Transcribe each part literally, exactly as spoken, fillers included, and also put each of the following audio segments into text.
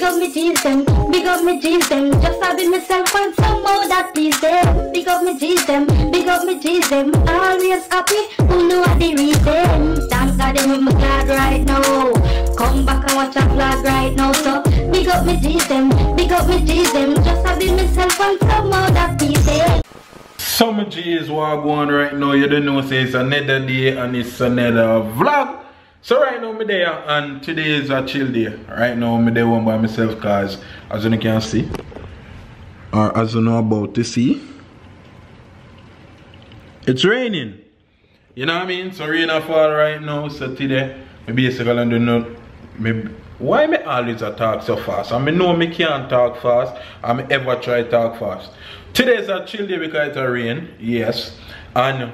Big up me G's them, big up me G's them. Just having myself and some more that please them. Big up me G's them, big up me G's them. Always happy, who know what they reason. Dance at them with my glad right now. Come back and watch a vlog right now. So big up me G's them, big up me G's them. Just having myself and some more that please them. So my G's, what I'm going right now, you don't know, say it's another day and it's another vlog. So right now I'm there and today is a chill day. Right now I'm there one by myself because as you can see, or as you know about to see, it's raining. You know what I mean? So rain a fall right now, so today I basically do not, maybe, why me always a talk so fast? And I know I can't talk fast and I ever try to talk fast. Today is a chill day because it's a rain, yes. And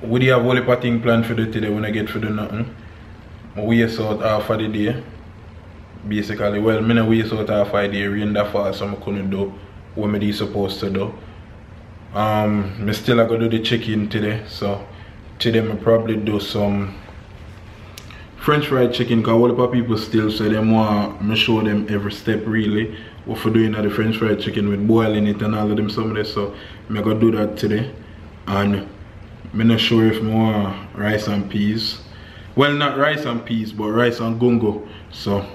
we have all the thing planned for the today when I get for the nothing. We waste out half of the day. Basically, well, I don't waste out half of the day, rain that fast, so I couldn't do what I supposed to do. Um, I still have to do the chicken today, so today I probably do some French fried chicken because all the people still say they want me show them every step really what for doing the French fried chicken with boiling it and all of them somewhere, so I'm going to do that today. And I'm not sure if more rice and peas. Well, not rice and peas, but rice and gungo. So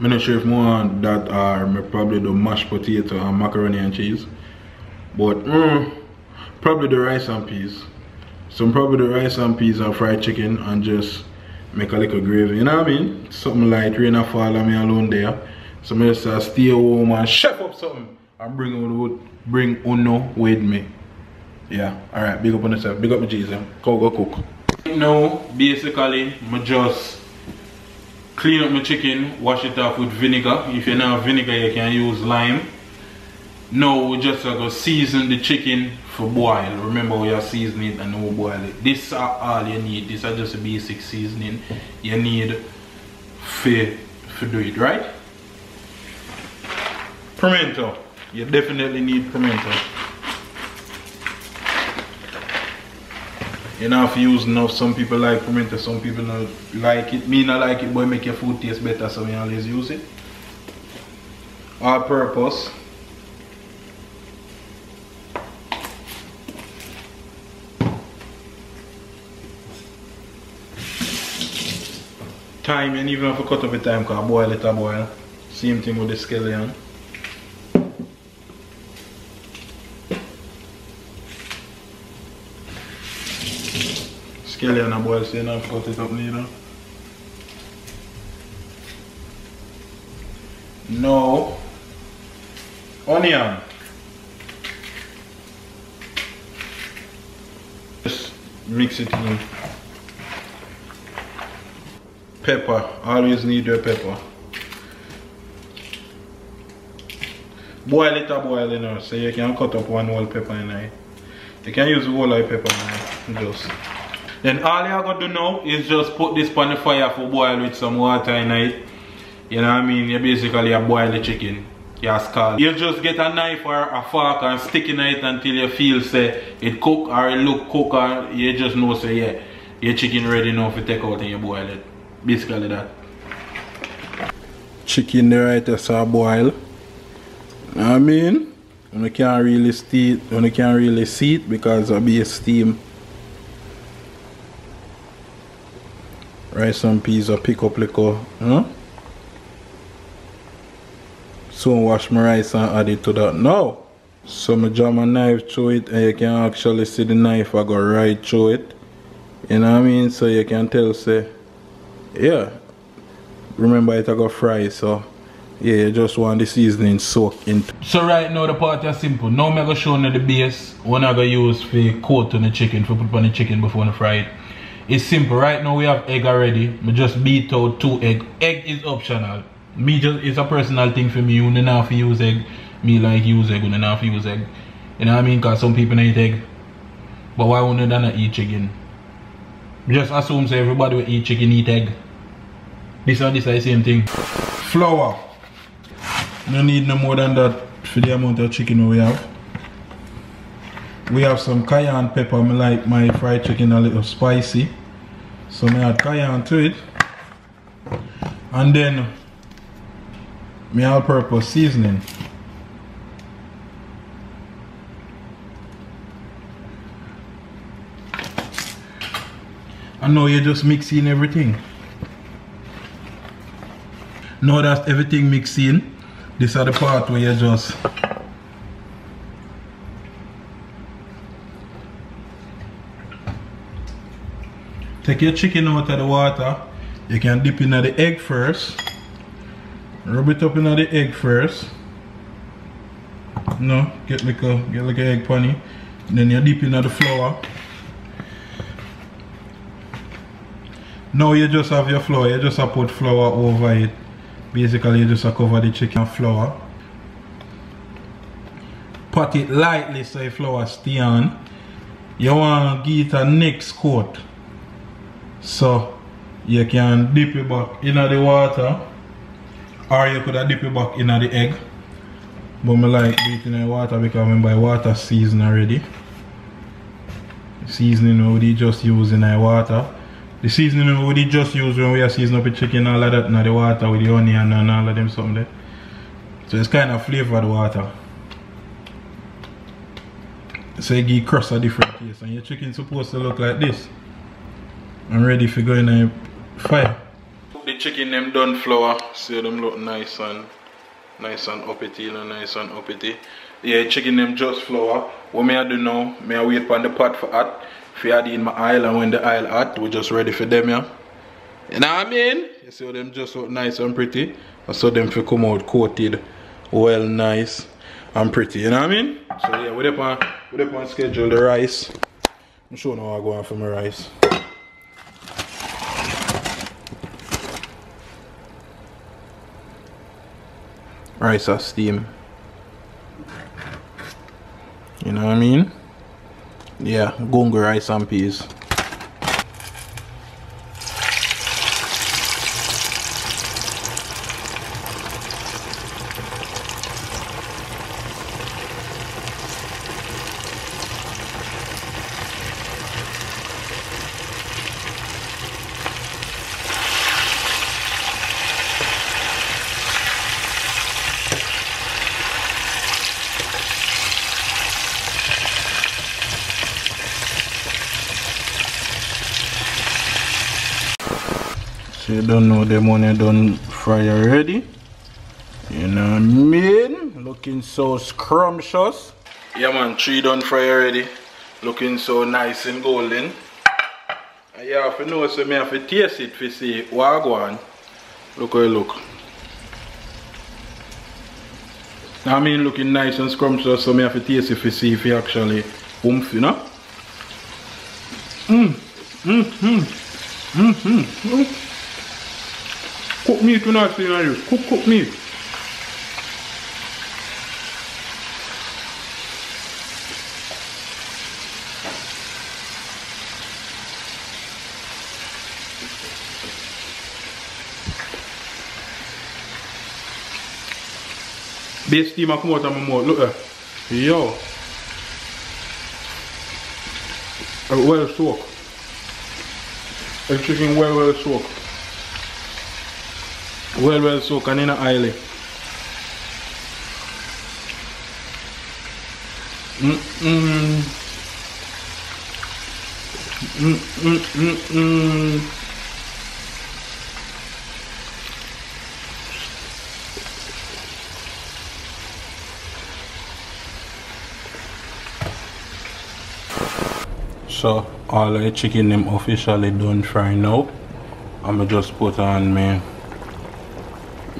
I'm not sure if more that are uh, probably the mashed potato and macaroni and cheese. But mm, probably the rice and peas. So probably the rice and peas and fried chicken and just make a little gravy. You know what I mean? Something light, rain and fall and me alone there. So I just uh, stay home and chef up something and bring Uno, bring Uno with me. Yeah, alright, big up on yourself, big up my G's, go go cook. Now, basically, I just clean up my chicken, wash it off with vinegar. If you don't have vinegar, you can use lime. Now, we just uh, go season the chicken for boil. Remember, we are seasoning and we boil it. This is all you need, this is just a basic seasoning you need for, for do it, right? Pimento, you definitely need pimento. You know, if you use enough, some people like pimento, some people don't like it. Me not like it, but it make your food taste better, so we always use it. All purpose. Time, and even if you cut off the time, because I boil it, I boil. Same thing with the scallion. Scallion and boil, so you don't cut it up neither. No. Onion. Just mix it in. Pepper. Always need your pepper. Boil it up, boil it now, so you can cut up one whole pepper in it. You can use whole of pepper in it, just. Then all you're going to do now is just put this on the fire for boil with some water in it. You know what I mean? You basically you boil the chicken. You scald. You just get a knife or a fork and stick in it until you feel say it cook or it look cook, or you just know say yeah, your chicken ready now for take out and you boil it. Basically that. Chicken the right as a boil. You know what I mean? You can't really see it, you can't really see it because of the steam. Rice and peas or pick up liquor, huh? So I wash my rice and add it to that now. So I jam my knife through it and you can actually see the knife I go right through it. You know what I mean? So you can tell say, yeah. Remember it I go fry, so yeah, you just want the seasoning soaked into. So right now the part is simple. Now I'm going to show you the base one I go use for coat on the chicken, for put on the chicken before I fry it. It's simple. Right now we have egg already. I just beat out two egg. Egg is optional. Me just, it's a personal thing for me. You don't have to use egg. Me like use egg. You don't have to use egg. You know what I mean? Because some people don't eat egg. But why wouldn't they not eat chicken? Just assume so everybody will eat chicken, eat egg. This and this are the same thing. Flour. No need no more than that for the amount of chicken we have. We have some cayenne pepper. I like my fried chicken a little spicy, so I add cayenne to it. And then my all-purpose seasoning. And now you're just mixing everything. Now that everything mixed in, this are the part where you just take your chicken out of the water. You can dip in the egg first. Rub it up in the egg first. No, get like a get like an egg panny. Then you dip in the flour. Now you just have your flour, you just put flour over it. Basically you just cover the chicken with flour. Pat it lightly so the flour stay on. You want to give it a next coat. So you can dip it back in the water, or you could dip it back in the egg. But I like it in the water because I buy water season already. Seasoning we just use in the water. The seasoning we just use when we are seasoning up the chicken, all of that in the water with the onion and all of them something there. So it's kind of flavored water. So it gives crust a different taste, and your chicken is supposed to look like this. I'm ready for going in the fire. The chicken them done flour, so them look nice and nice and uppity, you know, nice and uppity. Yeah, chicken them just flour. What may I do now? May I wait for the pot for hot? If you add in my oil, and when the oil hot, we're just ready for them, yeah. You know what I mean? You see them just look nice and pretty. I saw them for come out coated, well, nice and pretty. You know what I mean? So yeah, we up on we up on schedule the rice. I'm showing how I go on for my rice. Rice or steam. You know what I mean? Yeah, gungu rice and peas. You don't know the money done fry already. You know what I mean? Looking so scrumptious. Yeah man, three done fry already. Looking so nice and golden. And you have to know, so I have to taste it to see what I want. Look how it look. I mean looking nice and scrumptious, so I have to taste it to see if it actually oomph, you know? Mmm, mmm, mmm, mmm, mmm, mmm. Cook meat, you know, so you know you. Cook, cook meat. Base steam come out of my mouth, look there. Yo. Well soaked. The chicken well, well soaked. Well, well, so can in a aisle. Mm mm mm mm mm mm. So all the chicken them officially done fry now. I'ma just put on me.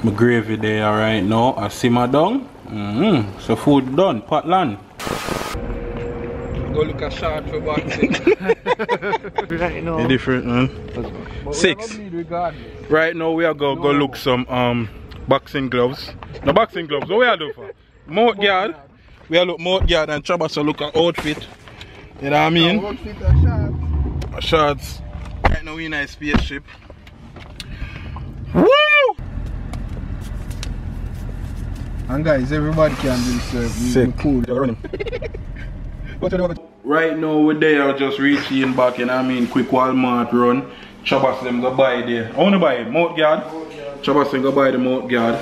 My gravy there right now, I simmer down. Mm-hmm. So food done, pot land. Go look a shot for boxing. Right now. You're different, man. Six. Right now we are going to go look some um boxing gloves. No boxing gloves, what we are doing for? Mouth guard. We are look mouth guard and Chabas so look at outfit. You know what I mean? Outfit and shorts. Shorts. Right now we in a spaceship. Woo! And guys, everybody can do this. Uh, cool. Right now, we're there just reaching back, you know what I mean? Quick Walmart run. Chabas them go buy there. I want to buy it. Mouth guard. Chabas them go buy the mouth guard.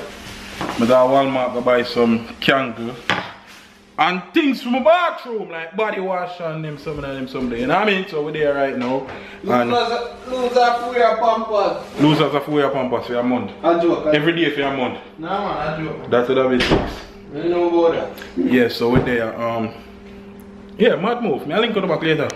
But I Walmart to buy some candle and things from my bathroom, like body wash and them something and them something. You know what I mean? So we're there right now. And losers have wear pampas. Losers have wear pampas for a month. I joke. I Every day for a month. Nah man, I joke. That's what I mean. You know about that. Yeah, so we're there. Um, yeah, mad move. Me, I'll link it back later.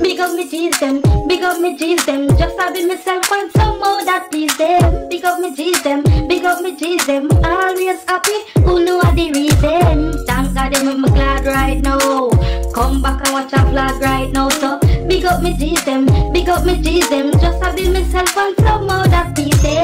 Big up me jeans them, big up me jeans them. Just a bit myself and some more that please them. Big up me jeans them, big up me jeans them. Always happy, who know what the reason. Thank God they make me glad right now. Come back and watch a vlog right now. So big up me jeans them, big up me jeans them. Just a bit myself and some more that please them.